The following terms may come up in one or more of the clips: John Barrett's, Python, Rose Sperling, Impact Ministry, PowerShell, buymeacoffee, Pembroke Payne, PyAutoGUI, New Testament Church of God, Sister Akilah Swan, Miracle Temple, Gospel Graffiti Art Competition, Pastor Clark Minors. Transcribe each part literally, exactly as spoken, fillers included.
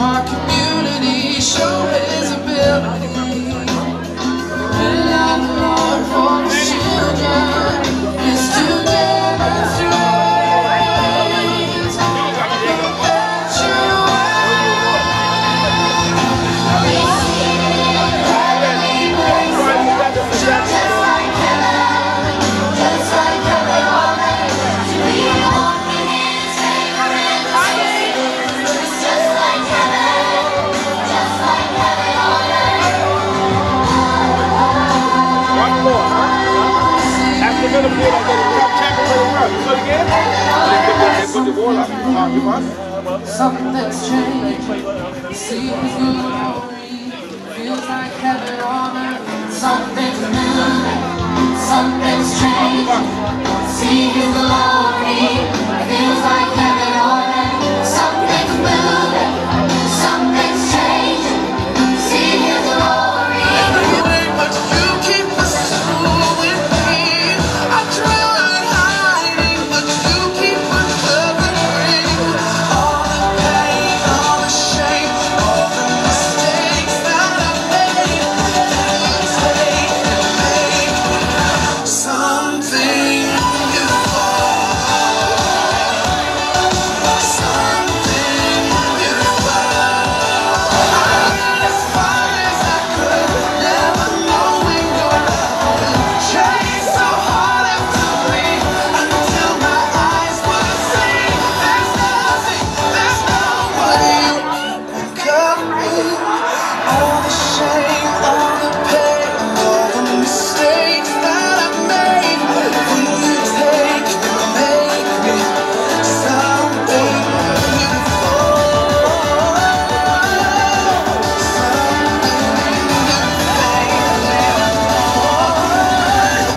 our community, show His ability. And I Lord for the children is together through that you are. Just like heaven, just like heaven already. We want. Put the ball out. Something's changed. See His glory. Feels like heaven on earth. Something's new. Something's changed. See His glory. Feels like heaven on earth. Something's new. Something's changed. See His glory. But you keep us moving.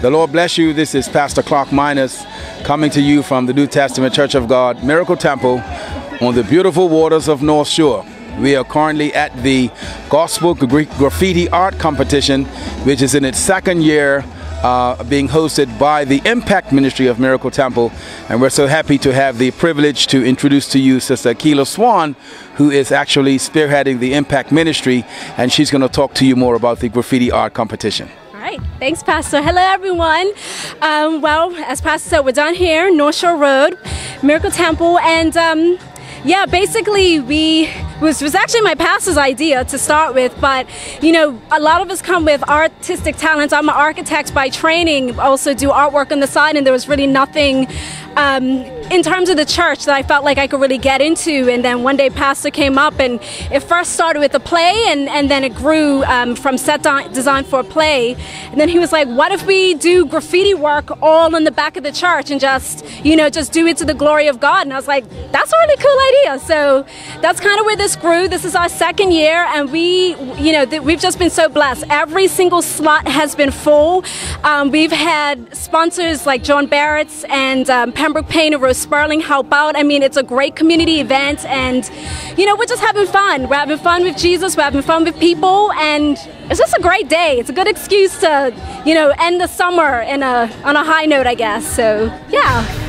The Lord bless you. This is Pastor Clark Minors coming to you from the New Testament Church of God, Miracle Temple, on the beautiful waters of North Shore. We are currently at the Gospel Graffiti Art Competition, which is in its second year uh, being hosted by the Impact Ministry of Miracle Temple. And we're so happy to have the privilege to introduce to you Sister Akilah Swan, who is actually spearheading the Impact Ministry, and she's going to talk to you more about the Graffiti Art Competition. Thanks, Pastor. Hello, everyone. Um, well, as Pastor said, we're down here, North Shore Road, Miracle Temple, and um, yeah, basically we was was actually my pastor's idea to start with, but you know, a lot of us come with artistic talents. I'm an architect by training, also do artwork on the side, and there was really nothing Um, in terms of the church that I felt like I could really get into. And then one day Pastor came up, and it first started with a play, and, and then it grew um, from set design for a play. And then he was like, what if we do graffiti work all on the back of the church and just, you know, just do it to the glory of God? And I was like, that's a really cool idea. So that's kind of where this grew. This is our second year, and we, you know, th we've just been so blessed. Every single slot has been full. Um, we've had sponsors like John Barrett's and um, Pembroke Payne and Rose Sperling help out. I mean, it's a great community event, and you know, we're just having fun. We're having fun with Jesus, we're having fun with people, and it's just a great day. It's a good excuse to, you know, end the summer in a, on a high note, I guess. So, yeah.